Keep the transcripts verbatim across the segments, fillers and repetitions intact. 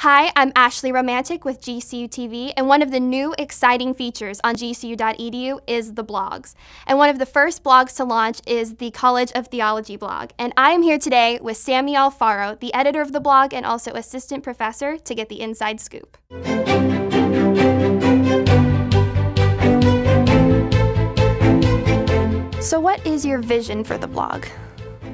Hi, I'm Ashley Romantic with G C U T V, and one of the new exciting features on G C U dot E D U is the blogs. And one of the first blogs to launch is the College of Theology blog. And I am here today with Sammy Alfaro, the editor of the blog and also assistant professor, to get the inside scoop. So what is your vision for the blog?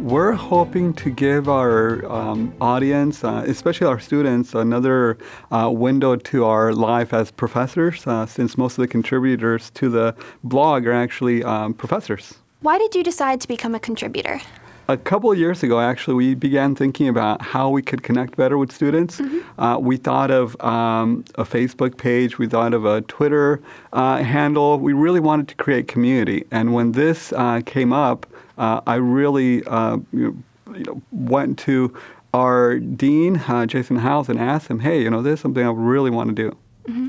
We're hoping to give our um, audience, uh, especially our students, another uh, window to our life as professors, uh, since most of the contributors to the blog are actually um, professors. Why did you decide to become a contributor? A couple of years ago, actually, we began thinking about how we could connect better with students. Mm-hmm. uh, we thought of um, a Facebook page. We thought of a Twitter uh, handle. We really wanted to create community. And when this uh, came up, uh, I really uh, you know, went to our dean, uh, Jason Howes, and asked him, hey, you know, this is something I really want to do. Mm-hmm.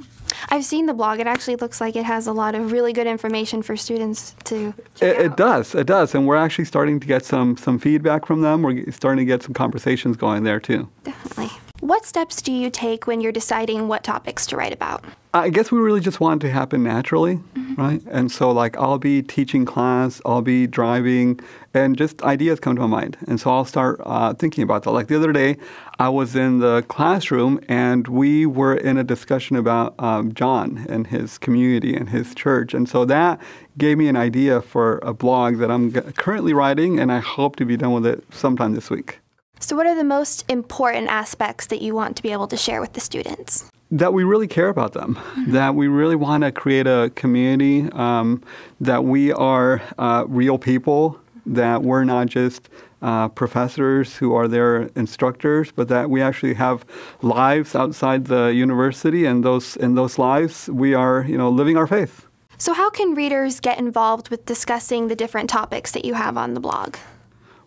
I've seen the blog. It actually looks like it has a lot of really good information for students to check it, out. It does. It does. And we're actually starting to get some, some feedback from them. We're starting to get some conversations going there, too. Definitely. What steps do you take when you're deciding what topics to write about? I guess we really just want it to happen naturally, mm-hmm. right? And so, like, I'll be teaching class, I'll be driving, and just ideas come to my mind. And so I'll start uh, thinking about that. Like, the other day, I was in the classroom, and we were in a discussion about um, John and his community and his church. And so that gave me an idea for a blog that I'm currently writing, and I hope to be done with it sometime this week. So what are the most important aspects that you want to be able to share with the students? That we really care about them, mm-hmm. that we really want to create a community, um, that we are uh, real people, that we're not just uh, professors who are their instructors, but that we actually have lives outside the university, and those, in those lives we are you know, living our faith. So how can readers get involved with discussing the different topics that you have on the blog?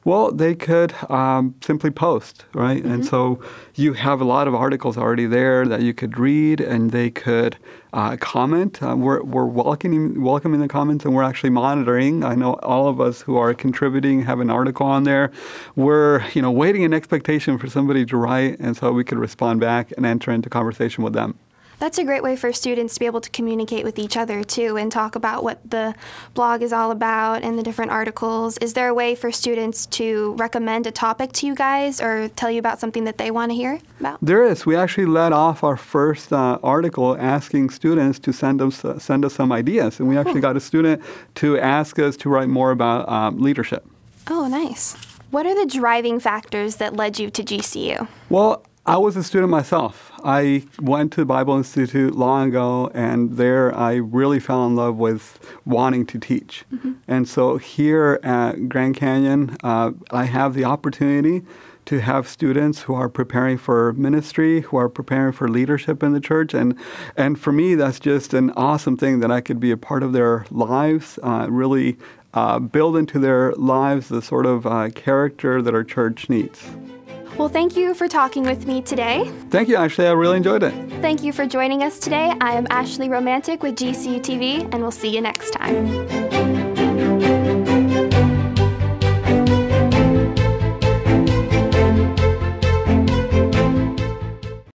Well, they could um, simply post, right? Mm-hmm. And so you have a lot of articles already there that you could read, and they could uh, comment. Uh, we're we're welcoming, welcoming the comments, and we're actually monitoring. I know all of us who are contributing have an article on there. We're you know waiting in expectation for somebody to write, and so we could respond back and enter into conversation with them. That's a great way for students to be able to communicate with each other, too, and talk about what the blog is all about and the different articles. Is there a way for students to recommend a topic to you guys or tell you about something that they want to hear about? There is. We actually led off our first uh, article asking students to send us, uh, send us some ideas. And we actually cool. got a student to ask us to write more about um, leadership. Oh, nice. What are the driving factors that led you to G C U? Well, I was a student myself. I went to Bible Institute long ago, and there I really fell in love with wanting to teach. Mm-hmm. And so here at Grand Canyon, uh, I have the opportunity to have students who are preparing for ministry, who are preparing for leadership in the church. And, and for me, that's just an awesome thing that I could be a part of their lives, uh, really uh, build into their lives the sort of uh, character that our church needs. Well, thank you for talking with me today. Thank you, Ashley. I really enjoyed it. Thank you for joining us today. I am Ashley Romantic with G C U T V, and we'll see you next time.